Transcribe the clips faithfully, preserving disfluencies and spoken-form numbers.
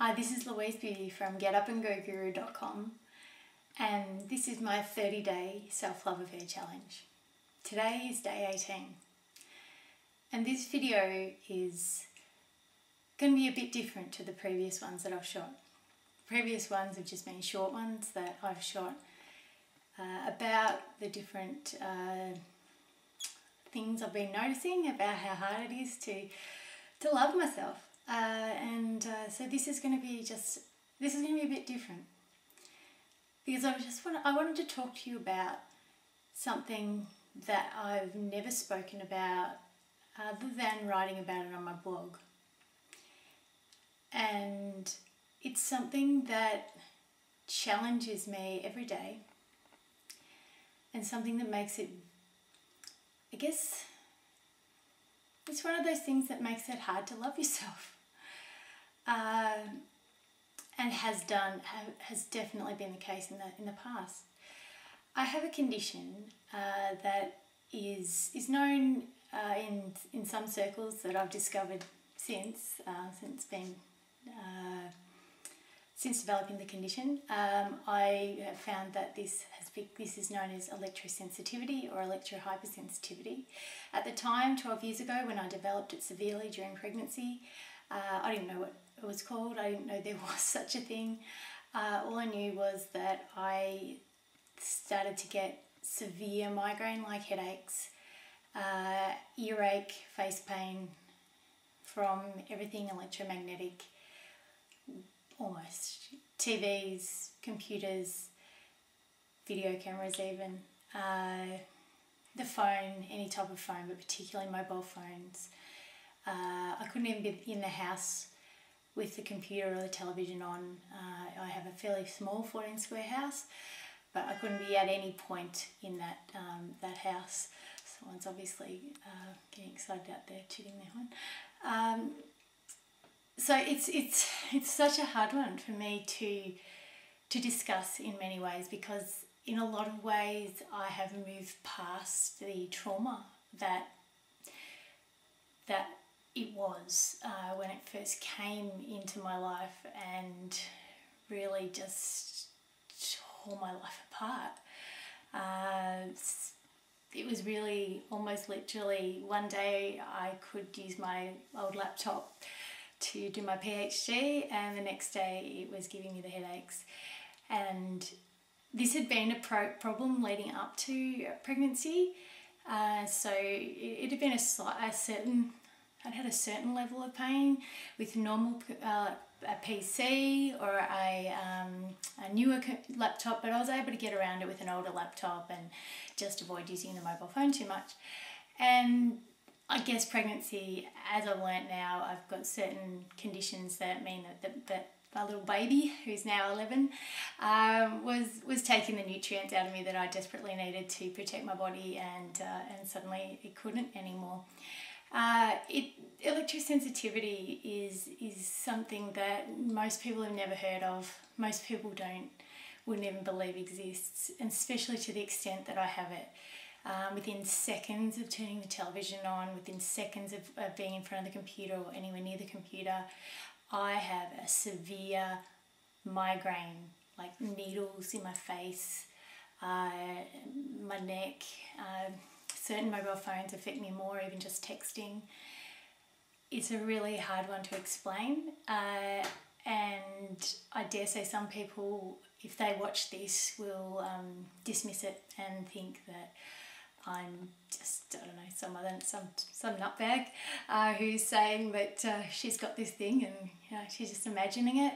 Hi, this is Louise Bibby from get up and go guru dot com, and this is my thirty day self-love affair challenge. Today is day eighteen, and this video is going to be a bit different to the previous ones that I've shot. The previous ones have just been short ones that I've shot uh, about the different uh, things I've been noticing about how hard it is to, to love myself. Uh, and uh, so this is going to be just this is going to be a bit different, because I just want I wanted to talk to you about something that I've never spoken about other than writing about it on my blog, and it's something that challenges me every day, and something that makes it, I guess, it's one of those things that makes it hard to love yourself. Uh, and has done has definitely been the case in the in the past. I have a condition uh, that is is known uh, in in some circles that I've discovered since uh, since been uh, since developing the condition. Um, I have found that this has been, this is known as electrosensitivity or electrohypersensitivity. At the time, twelve years ago, when I developed it severely during pregnancy, uh, I didn't know what it was called. I didn't know there was such a thing. Uh, all I knew was that I started to get severe migraine-like headaches, uh, earache, face pain from everything electromagnetic. Almost. T Vs, computers, video cameras even, uh, the phone, any type of phone, but particularly mobile phones. Uh, I couldn't even be in the house with the computer or the television on. Uh, I have a fairly small fourteen square house, but I couldn't be at any point in that, um, that house. Someone's obviously uh, getting excited out there, tooting their horn. Um, So it's it's it's such a hard one for me to to discuss in many ways, because in a lot of ways I have moved past the trauma that that it was uh, when it first came into my life and really just tore my life apart. Uh, it was really almost literally one day I could use my old laptop to do my PhD, and the next day it was giving me the headaches. And this had been a pro problem leading up to pregnancy, uh, so it, it had been a, a certain, I'd had a certain level of pain with normal uh, a P C or a, um, a newer laptop, but I was able to get around it with an older laptop and just avoid using the mobile phone too much. And I guess pregnancy, as I've learnt now, I've got certain conditions that mean that, that, that my little baby, who's now eleven, um, was was taking the nutrients out of me that I desperately needed to protect my body, and uh, and suddenly it couldn't anymore. Uh, it electrosensitivity is is something that most people have never heard of. Most people don't wouldn't even believe exists, and especially to the extent that I have it. Um, within seconds of turning the television on, within seconds of, of being in front of the computer or anywhere near the computer, I have a severe migraine, like needles in my face, uh, my neck. Uh, certain mobile phones affect me more, even just texting. It's a really hard one to explain, uh, and I dare say some people, if they watch this, will um, dismiss it and think that I'm just, I don't know, some other, some some nutbag uh, who's saying that uh, she's got this thing and, you know, she's just imagining it.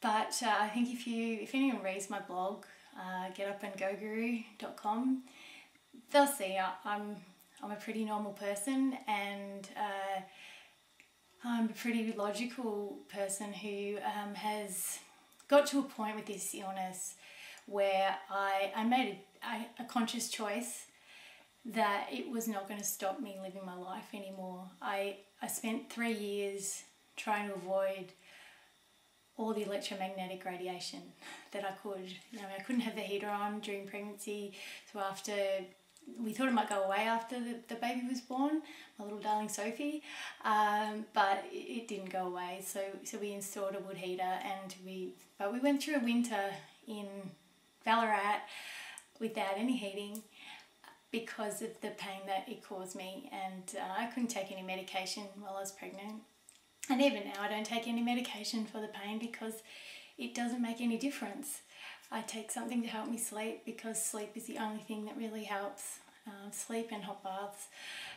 But uh, I think if you, if anyone reads my blog, uh, get up and go guru dot com, they'll see I, I'm I'm a pretty normal person, and uh, I'm a pretty logical person who um, has got to a point with this illness where I I made a, a conscious choice that it was not going to stop me living my life anymore. I, I spent three years trying to avoid all the electromagnetic radiation that I could. You know, I couldn't have the heater on during pregnancy, so after we thought it might go away after the, the baby was born, my little darling Sophie, um, but it didn't go away. So so we installed a wood heater, and we but we went through a winter in Ballarat without any heating because of the pain that it caused me, and uh, I couldn't take any medication while I was pregnant. And even now I don't take any medication for the pain because it doesn't make any difference. I take something to help me sleep because sleep is the only thing that really helps. Uh, sleep and hot baths,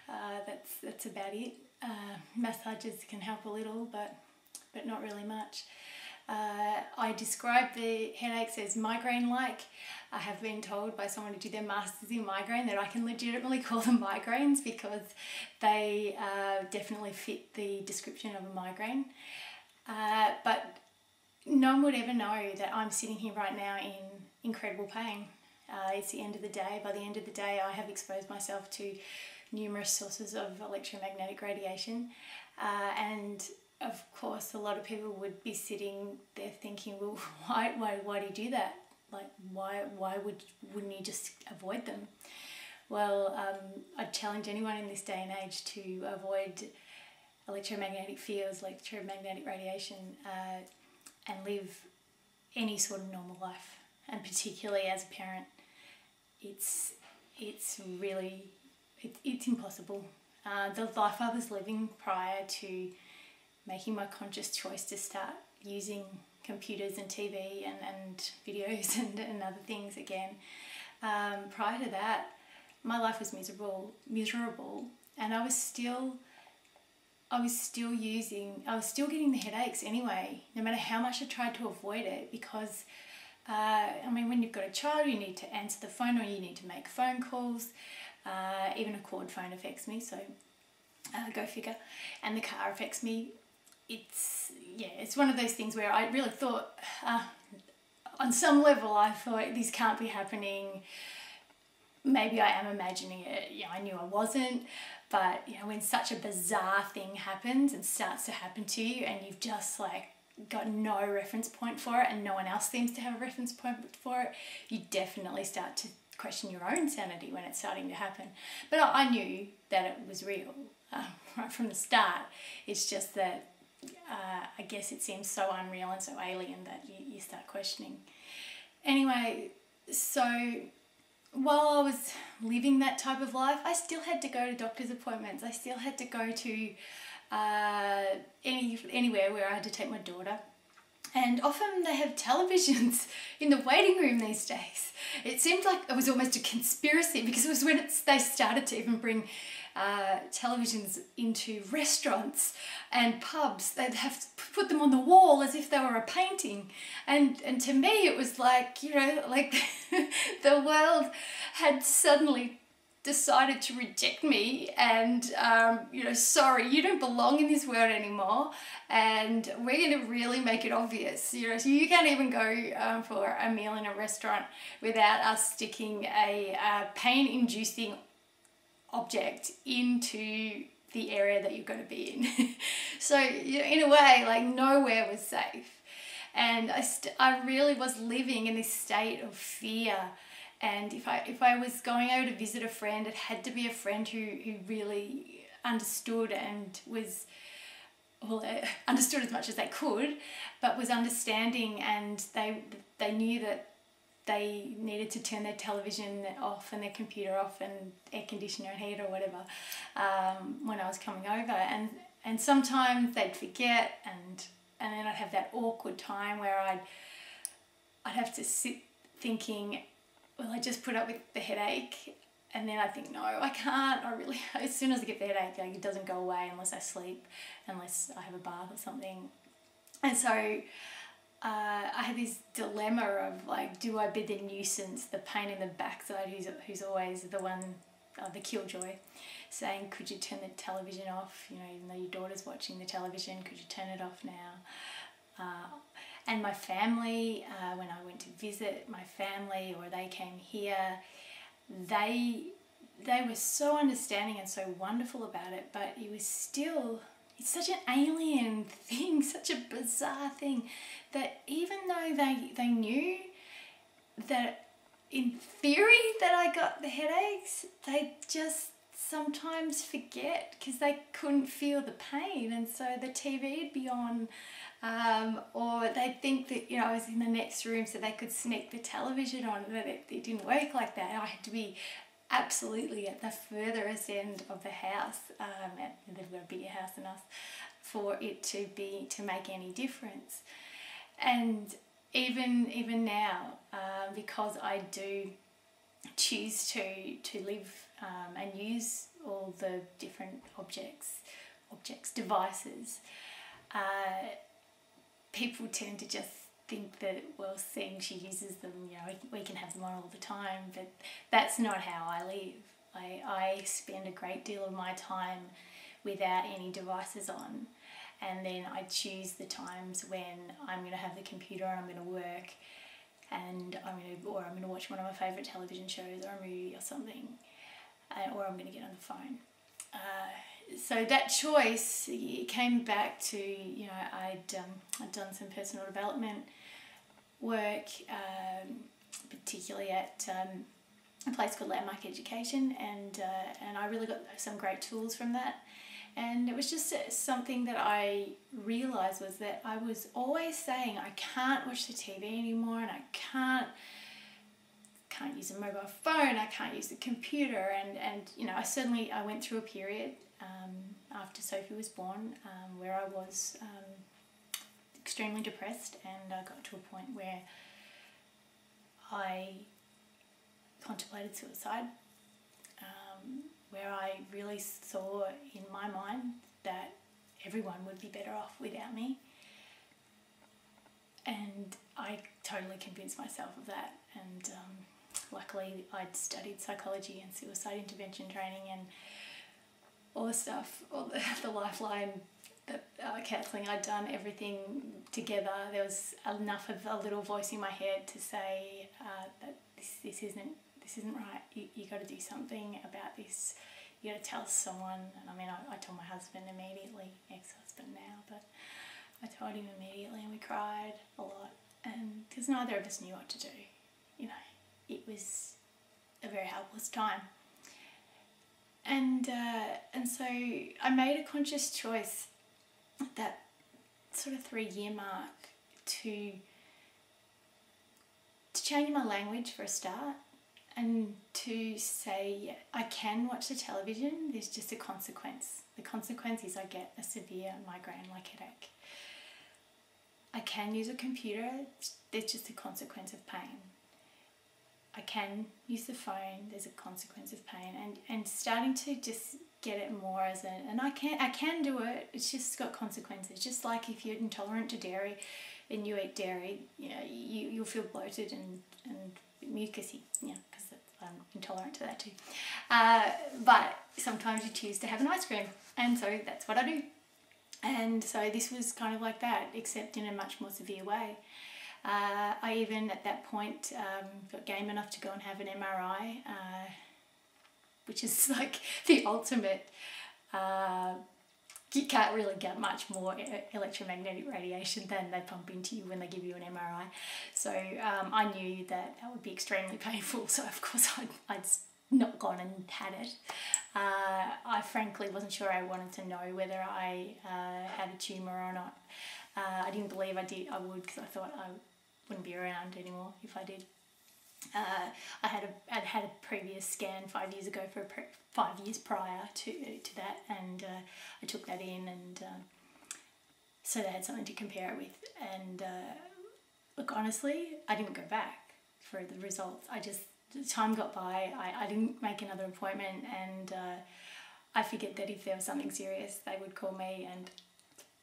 uh, that's, that's about it. Uh, massages can help a little, but, but not really much. Uh, I describe the headaches as migraine-like. I have been told by someone who did their masters in migraine that I can legitimately call them migraines because they uh, definitely fit the description of a migraine. Uh, but no one would ever know that I'm sitting here right now in incredible pain. Uh, it's the end of the day. By the end of the day, I have exposed myself to numerous sources of electromagnetic radiation, uh, and of course a lot of people would be sitting there thinking, well, why, why, why do you do that? Like, why, why would, wouldn't you just avoid them? Well, um, I challenge anyone in this day and age to avoid electromagnetic fields, electromagnetic radiation, uh, and live any sort of normal life. And particularly as a parent, it's, it's really, it, it's impossible. Uh, the life I was living prior to making my conscious choice to start using computers and T V and, and videos and, and other things again. Um, prior to that, my life was miserable, miserable, and I was still, I was still using, I was still getting the headaches anyway, no matter how much I tried to avoid it, because, uh, I mean, when you've got a child, you need to answer the phone or you need to make phone calls. Uh, even a cord phone affects me, so uh, go figure. And the car affects me. It's, yeah, it's one of those things where I really thought, uh, on some level I thought, this can't be happening, maybe I am imagining it. Yeah, I knew I wasn't, but you know, when such a bizarre thing happens and starts to happen to you, and you've just like got no reference point for it, and no one else seems to have a reference point for it, you definitely start to question your own sanity when it's starting to happen. But I knew that it was real uh, right from the start. It's just that Uh, I guess it seems so unreal and so alien that you, you start questioning. Anyway, so while I was living that type of life, I still had to go to doctor's appointments. I still had to go to uh, any anywhere where I had to take my daughter. And often they have televisions in the waiting room these days. It seemed like it was almost a conspiracy, because it was when it's, they started to even bring uh, televisions into restaurants and pubs. They'd have put them on the wall as if they were a painting. And, and to me it was like, you know, like the world had suddenly decided to reject me and, um, you know, sorry, you don't belong in this world anymore, and we're going to really make it obvious, you know, so you can't even go um, for a meal in a restaurant without us sticking a uh, pain-inducing object into the area that you're going to be in. So, you know, in a way, like, nowhere was safe, and I, st I really was living in this state of fear. And if I, if I was going over to visit a friend, it had to be a friend who, who really understood and was, well, understood as much as they could, but was understanding, and they, they knew that they needed to turn their television off and their computer off and air conditioner and heat or whatever um, when I was coming over. And, and sometimes they'd forget, and, and then I'd have that awkward time where I'd, I'd have to sit thinking, well, I just put up with the headache, and then I think, no, I can't, I really, as soon as I get the headache, like, it doesn't go away unless I sleep, unless I have a bath or something. And so uh, I had this dilemma of, like, do I be the nuisance, the pain in the backside, who's, who's always the one, uh, the killjoy, saying, could you turn the television off, you know, even though your daughter's watching the television, could you turn it off now? Uh, and my family, uh, when I went to visit my family or they came here, they they were so understanding and so wonderful about it, but it was still, it's such an alien thing, such a bizarre thing, that even though they, they knew that in theory that I got the headaches, they just sometimes forget because they couldn't feel the pain, and so the T V would be on, um, or they'd think that, you know, I was in the next room so they could sneak the television on, but it, it didn't work like that. I had to be absolutely at the furthest end of the house, um, and they've got a bigger house than us, for it to be, to make any difference. And even even now, um, because I do choose to to live um, and use all the different objects, objects, devices, uh, people tend to just think that, well, seeing she uses them, you know, we can have them on all the time, but that's not how I live. I, I spend a great deal of my time without any devices on, and then I choose the times when I'm going to have the computer and I'm going to work, and I'm going to, or I'm going to watch one of my favourite television shows or a movie or something, uh, or I'm going to get on the phone. Uh, so that choice, it came back to, you know, I'd, um, I'd done some personal development work, um, particularly at um, a place called Landmark Education, and, uh, and I really got some great tools from that. And it was just something that I realised was that I was always saying I can't watch the T V anymore, and I can't can't use a mobile phone, I can't use the computer, and, and you know, I certainly, I went through a period um, after Sophie was born um, where I was um, extremely depressed, and I got to a point where I contemplated suicide, um, where I really saw in my mind that everyone would be better off without me. And I totally convinced myself of that. And um, luckily I'd studied psychology and suicide intervention training and all the stuff, all the, the lifeline that, uh, counselling I'd done, everything together. There was enough of a little voice in my head to say uh, that this, this isn't This isn't right. You, you got to do something about this. You got to tell someone. And I mean, I, I told my husband immediately, ex-husband now, but I told him immediately, and we cried a lot. And because neither of us knew what to do, you know, it was a very helpless time. And uh, and so I made a conscious choice at that sort of three-year mark to to change my language for a start. And to say, I can watch the television, there's just a consequence. The consequence is I get a severe migraine-like headache. I can use a computer, there's just a consequence of pain. I can use the phone, there's a consequence of pain. And, and starting to just get it more as an, and I can, I can do it, it's just got consequences. Just like if you're intolerant to dairy and you eat dairy, you know, you, you'll feel bloated and, and mucusy, yeah, because I'm intolerant to that too. Uh, but sometimes you choose to have an ice cream, and so that's what I do. And so this was kind of like that, except in a much more severe way. Uh, I even at that point um, got game enough to go and have an M R I, uh, which is like the ultimate. Uh, you can't really get much more electromagnetic radiation than they pump into you when they give you an M R I. So um, I knew that that would be extremely painful, so of course I'd, I'd not gone and had it. Uh, I frankly wasn't sure I wanted to know whether I uh, had a tumour or not. Uh, I didn't believe I did. I would, because I thought I wouldn't be around anymore if I did. Uh, I had a, I'd had a previous scan five years ago for a pre five years prior to to that, and uh, I took that in, and uh, so they had something to compare it with. And uh, look, honestly, I didn't go back for the results. I just, the time got by. I, I didn't make another appointment, and uh, I figured that if there was something serious, they would call me, and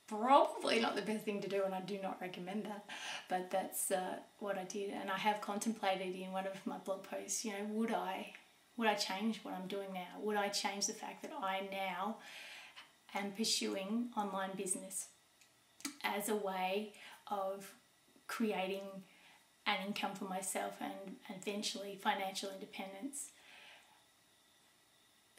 probably not the best thing to do, and I do not recommend that, but that's uh, what I did. And I have contemplated in one of my blog posts, you know, would I would I change what I'm doing now? Would I change the fact that I now am pursuing online business as a way of creating an income for myself and eventually financial independence?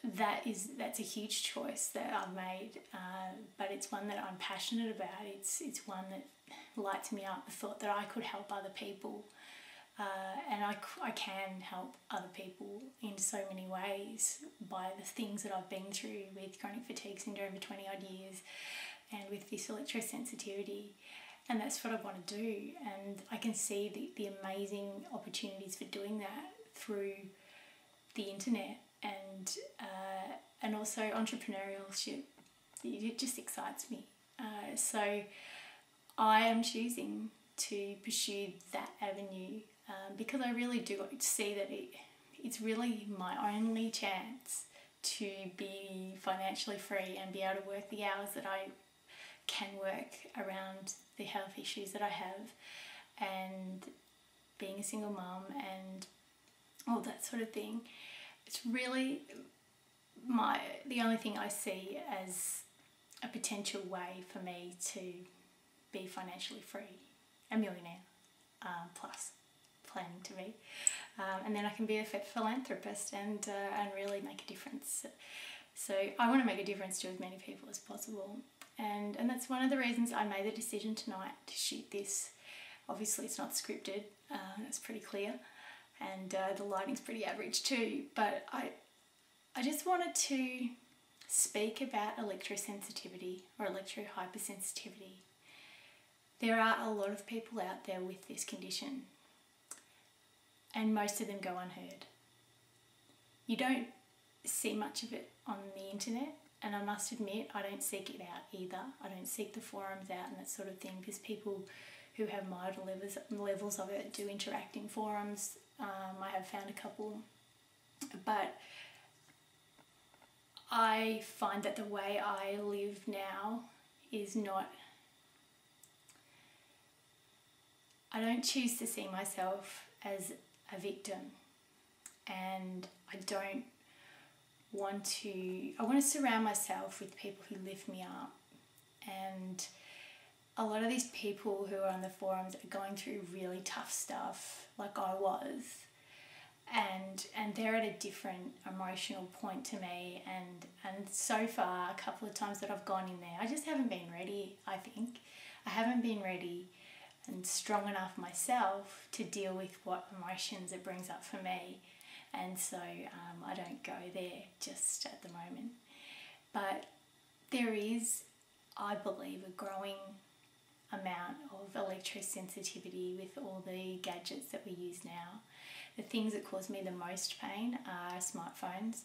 That is, that's a huge choice that I've made, uh, but it's one that I'm passionate about. It's it's one that lights me up, the thought that I could help other people Uh, and I, I can help other people in so many ways by the things that I've been through with chronic fatigue syndrome for twenty odd years and with this electrosensitivity, and that's what I want to do. And I can see the, the amazing opportunities for doing that through the internet and, uh, and also entrepreneurship. It just excites me. Uh, so I am choosing to pursue that avenue um, because I really do see that it, it's really my only chance to be financially free and be able to work the hours that I can work around the health issues that I have and being a single mum and all that sort of thing. It's really my the only thing I see as a potential way for me to be financially free. A millionaire, um, plus planning to be, um, and then I can be a philanthropist and uh, and really make a difference. So I want to make a difference to as many people as possible, and and that's one of the reasons I made the decision tonight to shoot this. Obviously, it's not scripted; uh, it's pretty clear, and uh, the lighting's pretty average too. But I I just wanted to speak about electrosensitivity or electrohypersensitivity. There are a lot of people out there with this condition, and most of them go unheard. You don't see much of it on the internet, and I must admit I don't seek it out either. I don't seek the forums out and that sort of thing, because people who have milder levels of it do interact in forums. Um, I have found a couple, but I find that the way I live now is not... I don't choose to see myself as a victim, and I don't want to, I want to surround myself with people who lift me up, and a lot of these people who are on the forums are going through really tough stuff like I was, and and they're at a different emotional point to me, and and so far a couple of times that I've gone in there I just haven't been ready. I think I haven't been ready and strong enough myself to deal with what emotions it brings up for me, and so um, I don't go there just at the moment. But there is, I believe, a growing amount of electrosensitivity with all the gadgets that we use now. The things that cause me the most pain are smartphones,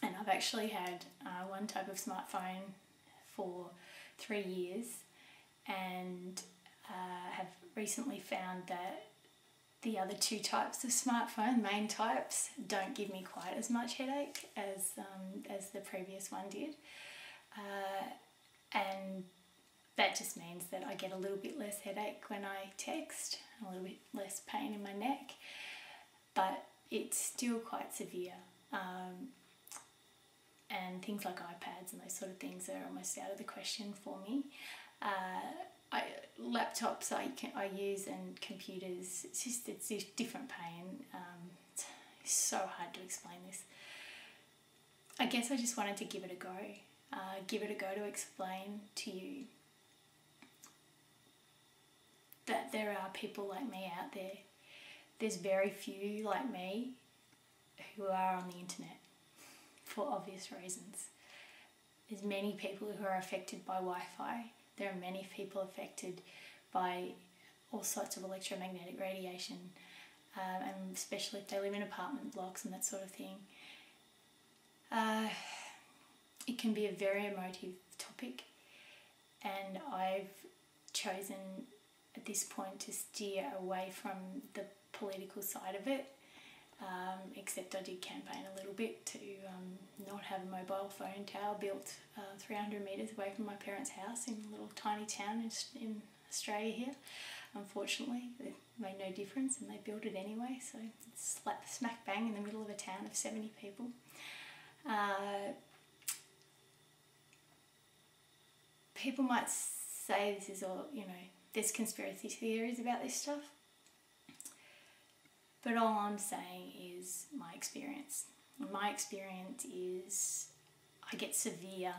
and I've actually had uh, one type of smartphone for three years and I uh, have recently found that the other two types of smartphone, main types, don't give me quite as much headache as, um, as the previous one did. Uh, and that just means that I get a little bit less headache when I text, a little bit less pain in my neck, but it's still quite severe. Um, and things like iPads and those sort of things are almost out of the question for me. Uh, I, laptops I, can, I use and computers, it's just it's a different pain. Um, it's so hard to explain this. I guess I just wanted to give it a go. Uh, give it a go to explain to you that there are people like me out there. There's very few like me who are on the internet for obvious reasons. There's many people who are affected by Wi-Fi. There are many people affected by all sorts of electromagnetic radiation, um, and especially if they live in apartment blocks and that sort of thing. Uh, it can be a very emotive topic, and I've chosen at this point to steer away from the political side of it, um, except I did campaign a little bit to um, not have a mobile phone tower built uh, three hundred metres away from my parents' house in a little tiny town in, in Australia here. Unfortunately, it made no difference and they built it anyway, so it's slap smack bang in the middle of a town of seventy people. Uh, people might say this is all, you know, there's conspiracy theories about this stuff. But all I'm saying is my experience. My experience is I get severe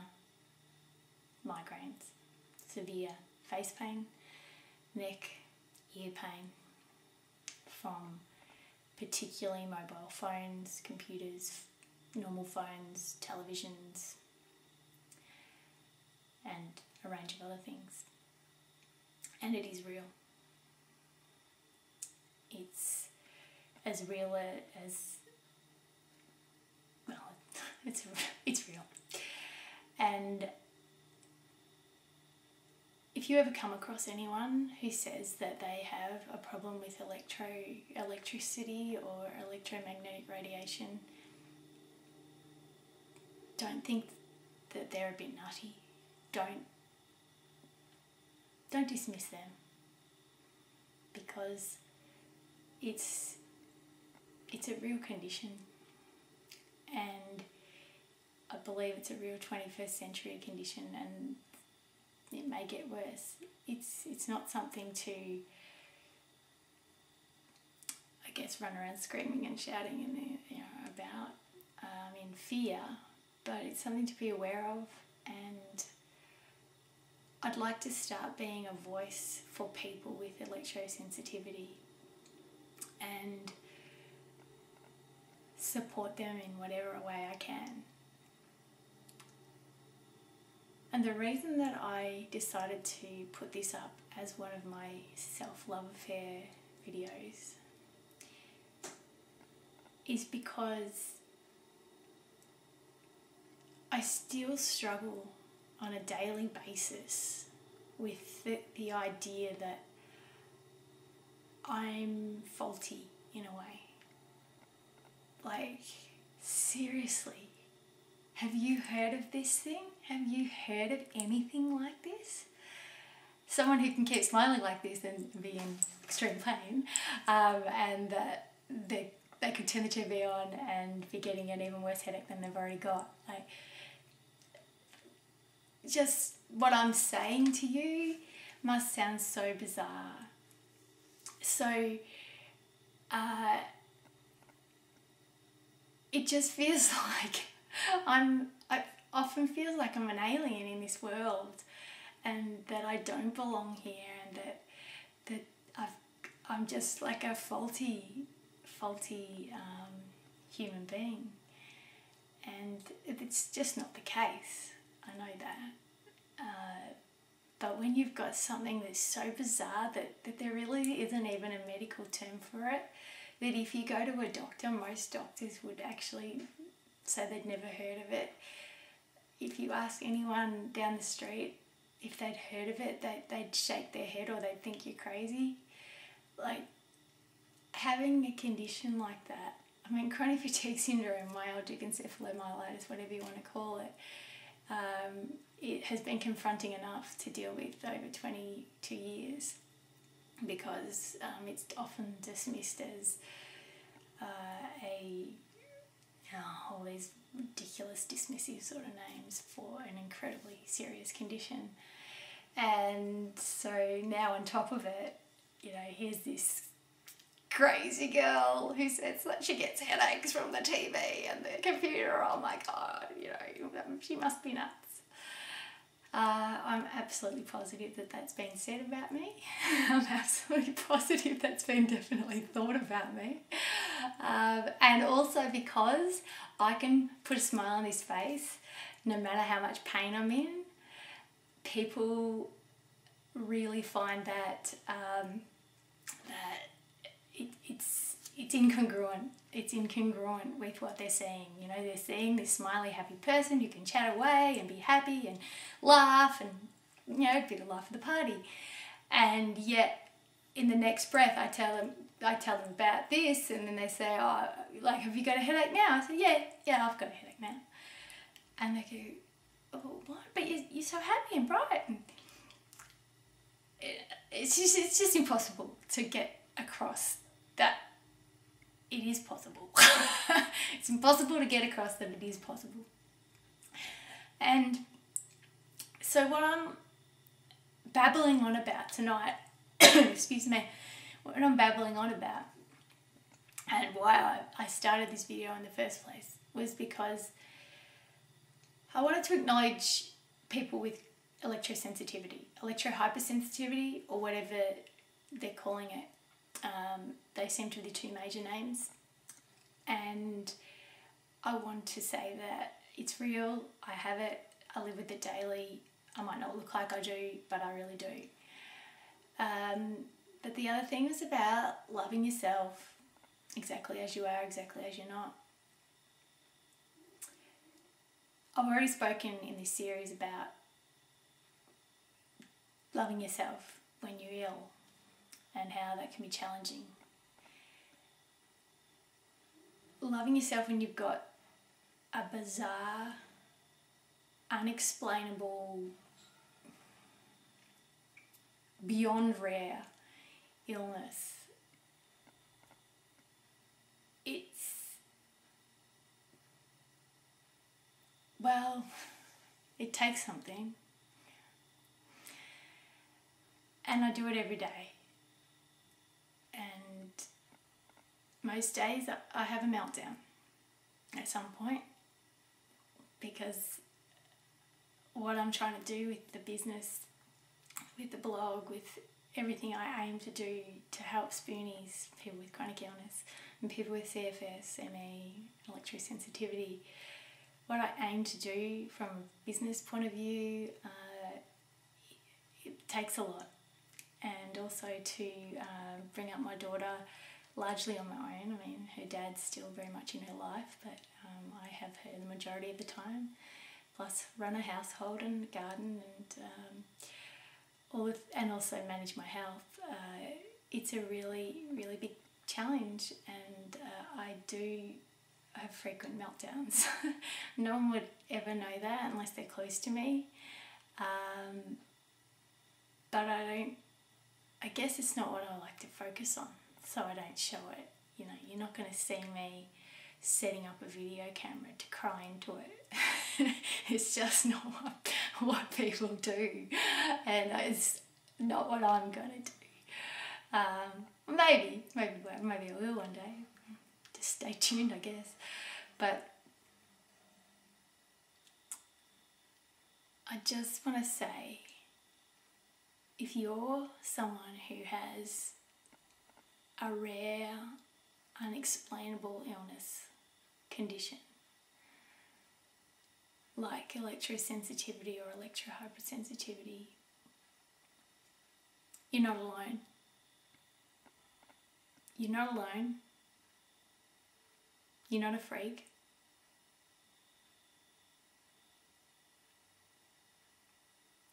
migraines, severe face pain, neck, ear pain, from particularly mobile phones, computers, normal phones, televisions, and a range of other things. And it is real. It's as real as, well, it's, it's real. And if you ever come across anyone who says that they have a problem with electro electricity or electromagnetic radiation, don't think that they're a bit nutty. Don't, don't dismiss them, because it's, it's a real condition, and I believe it's a real twenty-first century condition, and it may get worse. It's, it's not something to, I guess, run around screaming and shouting and, you know, about um, in fear, but it's something to be aware of, and I'd like to start being a voice for people with electrosensitivity and support them in whatever way I can. And the reason that I decided to put this up as one of my self-love affair videos is because I still struggle on a daily basis with the, the idea that I'm faulty in a way. Like, seriously, have you heard of this thing? Have you heard of anything like this? Someone who can keep smiling like this and be in extreme pain, um, and that they, they could turn the T V on and be getting an even worse headache than they've already got. Like, just what I'm saying to you must sound so bizarre. So uh, it just feels like I'm, I often feel like I'm an alien in this world, and that I don't belong here, and that that I've, I'm just like a faulty, faulty um, human being, and it's just not the case. I know that, uh, but when you've got something that's so bizarre that, that there really isn't even a medical term for it, that if you go to a doctor, most doctors would actually say they'd never heard of it. If you ask anyone down the street if they'd heard of it, they, they'd shake their head or they'd think you're crazy. Like, having a condition like that, I mean, chronic fatigue syndrome, myalgic encephalomyelitis, whatever you want to call it, Um, it has been confronting enough to deal with over twenty-two years, because um, it's often dismissed as uh, a, oh, all these ridiculous dismissive sort of names for an incredibly serious condition. And so now on top of it, you know, here's this crazy girl who says that she gets headaches from the T V and the computer. Oh my god, you know, she must be nuts. Uh, I'm absolutely positive that that's been said about me. I'm absolutely positive that's been definitely thought about me. Um, and also because I can put a smile on his face, no matter how much pain I'm in, people really find that, um, that It, it's it's incongruent. It's incongruent with what they're seeing. You know, they're seeing this smiley, happy person who can chat away and be happy and laugh and, you know, be the life of the party. And yet, in the next breath, I tell them I tell them about this, and then they say, "Oh, like, have you got a headache now?" I say, "Yeah, yeah, I've got a headache now." And they go, "Oh, what? But you're, you're so happy and bright." And it, it's just it's just impossible to get across that it is possible. It's impossible to get across that it is possible. And so what I'm babbling on about tonight, excuse me, what I'm babbling on about and why I, I started this video in the first place was because I wanted to acknowledge people with electrosensitivity, electrohypersensitivity, or whatever they're calling it. Um, they seem to be the two major names, and I want to say that it's real, I have it, I live with it daily. I might not look like I do, but I really do. Um, but the other thing was about loving yourself exactly as you are, exactly as you're not. I've already spoken in this series about loving yourself when you're ill and how that can be challenging. Loving yourself when you've got a bizarre, unexplainable, beyond rare illness. It's, well, it takes something. And I do it every day. And most days I have a meltdown at some point, because what I'm trying to do with the business, with the blog, with everything I aim to do to help Spoonies, people with chronic illness, and people with C F S, M E, electrosensitivity, what I aim to do from a business point of view, uh, it takes a lot. And also to uh, bring up my daughter largely on my own. I mean, her dad's still very much in her life, but um, I have her the majority of the time, plus run a household and a garden, and um, all of, and also manage my health. Uh, it's a really, really big challenge, and uh, I do have frequent meltdowns. No one would ever know that unless they're close to me. Um, but I don't, I guess it's not what I like to focus on, so I don't show it. You know, you're not going to see me setting up a video camera to cry into it. It's just not what, what people do, and it's not what I'm going to do. Um, maybe, maybe, maybe I will one day. Just stay tuned, I guess. But I just want to say, if you're someone who has a rare, unexplainable illness condition like electrosensitivity or electrohypersensitivity, you're not alone. You're not alone. You're not a freak.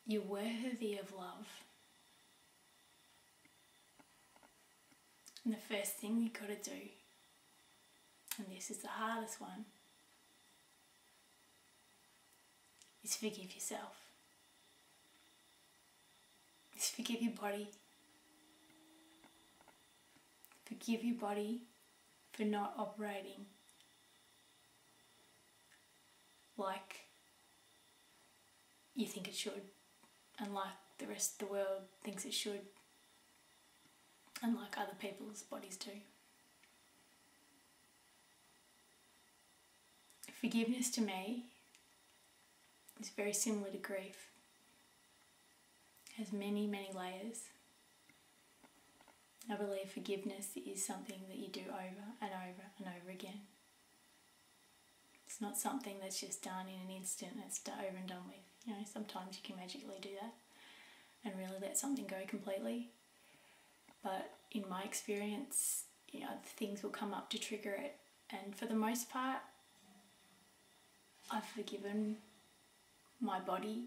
You're worthy of love. And the first thing you've got to do, and this is the hardest one, is forgive yourself. Is forgive your body. Forgive your body for not operating like you think it should, and like the rest of the world thinks it should, and like other people's bodies do. Forgiveness to me is very similar to grief. It has many, many layers. I believe forgiveness is something that you do over and over and over again. It's not something that's just done in an instant and it's over and done with. You know, sometimes you can magically do that and really let something go completely. But in my experience, you know, things will come up to trigger it. And for the most part, I've forgiven my body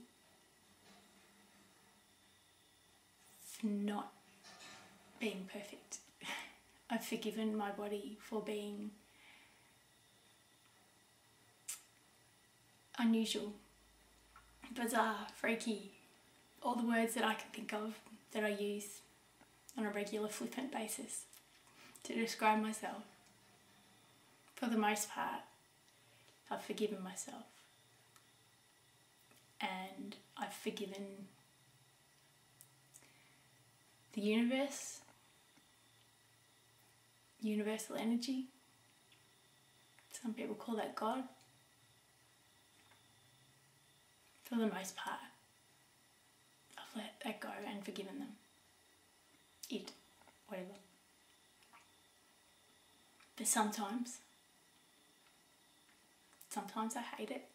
for not being perfect. I've forgiven my body for being unusual, bizarre, freaky, all the words that I can think of that I use on a regular flippant basis to describe myself. For the most part, I've forgiven myself, and I've forgiven the universe, universal energy. Some people call that God. For the most part, I've let that go and forgiven them. It, whatever. Sometimes. Sometimes I hate it.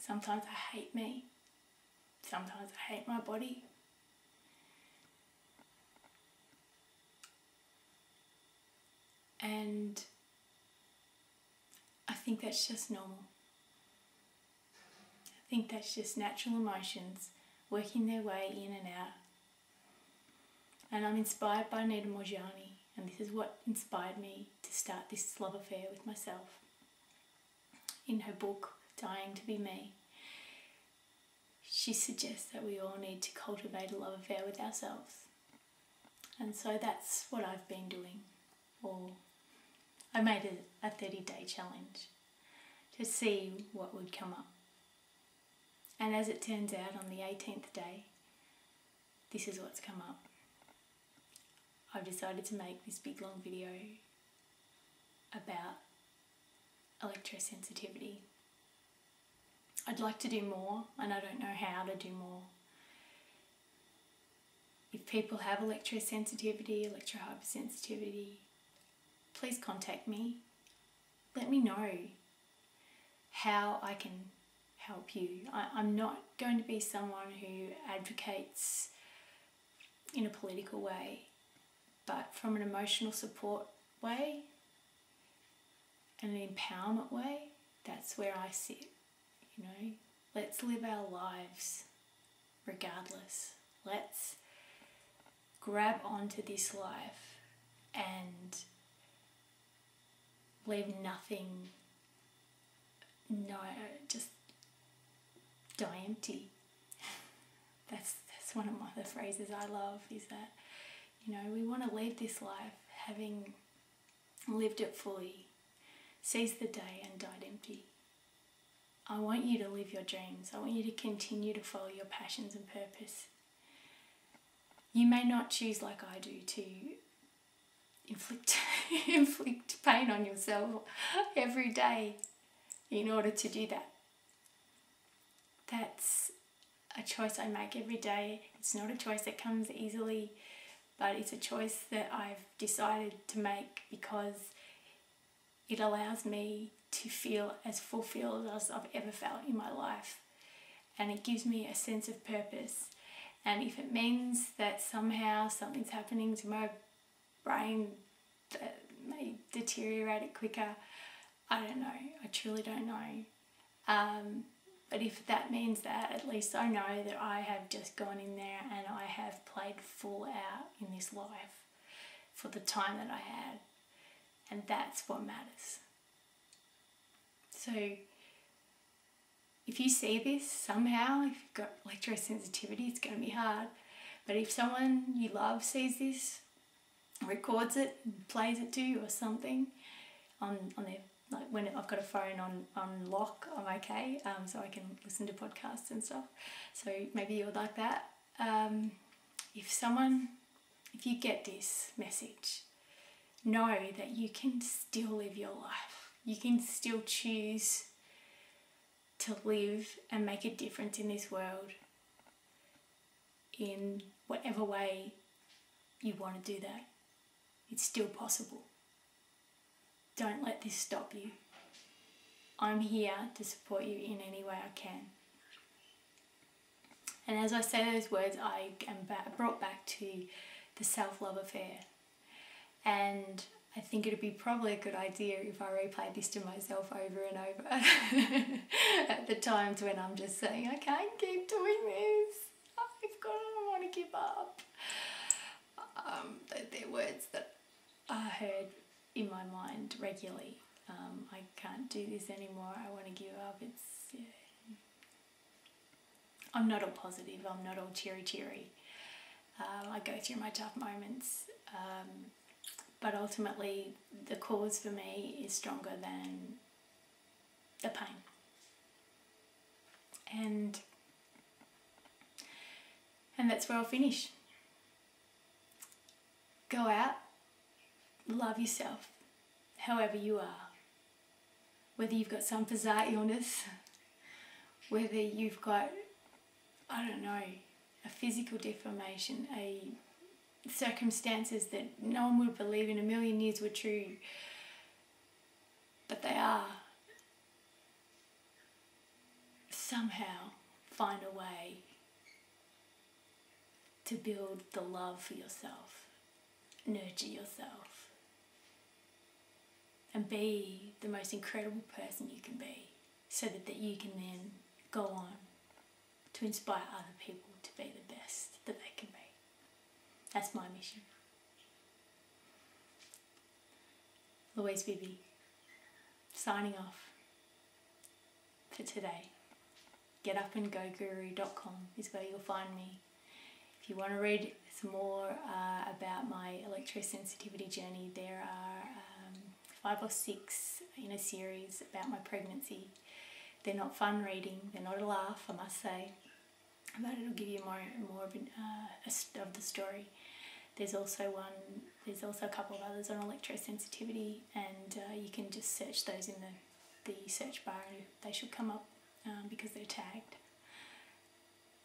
Sometimes I hate me. Sometimes I hate my body. And I think that's just normal. I think that's just natural emotions working their way in and out. And I'm inspired by Nita Morjani, and this is what inspired me to start this love affair with myself. In her book, Dying to Be Me, she suggests that we all need to cultivate a love affair with ourselves. And so that's what I've been doing. Or I made a thirty day challenge to see what would come up. And as it turns out, on the eighteenth day, this is what's come up. I've decided to make this big long video about electrosensitivity. I'd like to do more, and I don't know how to do more. If people have electrosensitivity, electrohypersensitivity, please contact me. Let me know how I can help you. I, I'm not going to be someone who advocates in a political way, but from an emotional support way and an empowerment way, that's where I sit. You know, let's live our lives regardless. Let's grab onto this life and leave nothing, no, just die empty. That's, that's one of my, the phrases I love, is that, you know, we want to leave this life having lived it fully, seize the day and died empty. I want you to live your dreams. I want you to continue to follow your passions and purpose. You may not choose, like I do, to inflict inflict pain on yourself every day in order to do that. That's a choice I make every day. It's not a choice that comes easily, but it's a choice that I've decided to make because it allows me to feel as fulfilled as I've ever felt in my life, and it gives me a sense of purpose. And if it means that somehow something's happening to my brain that may deteriorate it quicker, I don't know, I truly don't know. Um, but if that means that, at least I know that I have just gone in there and I have played full out in this life for the time that I had, and that's what matters. So if you see this somehow, if you've got electrosensitivity, it's going to be hard. But if someone you love sees this, records it, and plays it to you or something, on, on their, like when I've got a phone on, on lock, I'm okay, um, so I can listen to podcasts and stuff. So maybe you're like that. Um, if someone, if you get this message, know that you can still live your life. You can still choose to live and make a difference in this world in whatever way you want to do that. It's still possible. Don't let this stop you. I'm here to support you in any way I can. And as I say those words, I am brought back to the self-love affair. And I think it would be probably a good idea if I replayed this to myself over and over at the times when I'm just saying, I can't keep doing this, I've got, I want to give up. Um, they're words that I heard in my mind regularly. Um, I can't do this anymore, I want to give up. It's, yeah. I'm not all positive, I'm not all cheery-cheery. Uh, I go through my tough moments. Um, But ultimately, the cause for me is stronger than the pain. And, and that's where I'll finish. Go out, love yourself, however you are. Whether you've got some bizarre illness, whether you've got, I don't know, a physical deformation, a circumstances that no one would believe in a million years were true, but they are somehow find a way to build the love for yourself, nurture yourself, and be the most incredible person you can be, so that, that you can then go on to inspire other people to be the best that they can be. That's my mission. Louise Bibby, signing off for today. get up and go guru dot com is where you'll find me. If you want to read some more uh, about my electrosensitivity journey, there are um, five or six in a series about my pregnancy. They're not fun reading, they're not a laugh, I must say, but it'll give you more, more of, an, uh, of the story. There's also one, there's also a couple of others on electrosensitivity, and uh, you can just search those in the, the search bar and they should come up um, because they're tagged.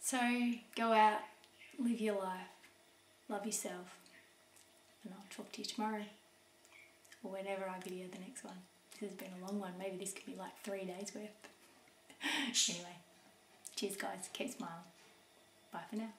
So go out, live your life, love yourself, and I'll talk to you tomorrow, or whenever I video the next one. This has been a long one, maybe this could be like three days worth. Anyway, cheers guys, keep smiling, bye for now.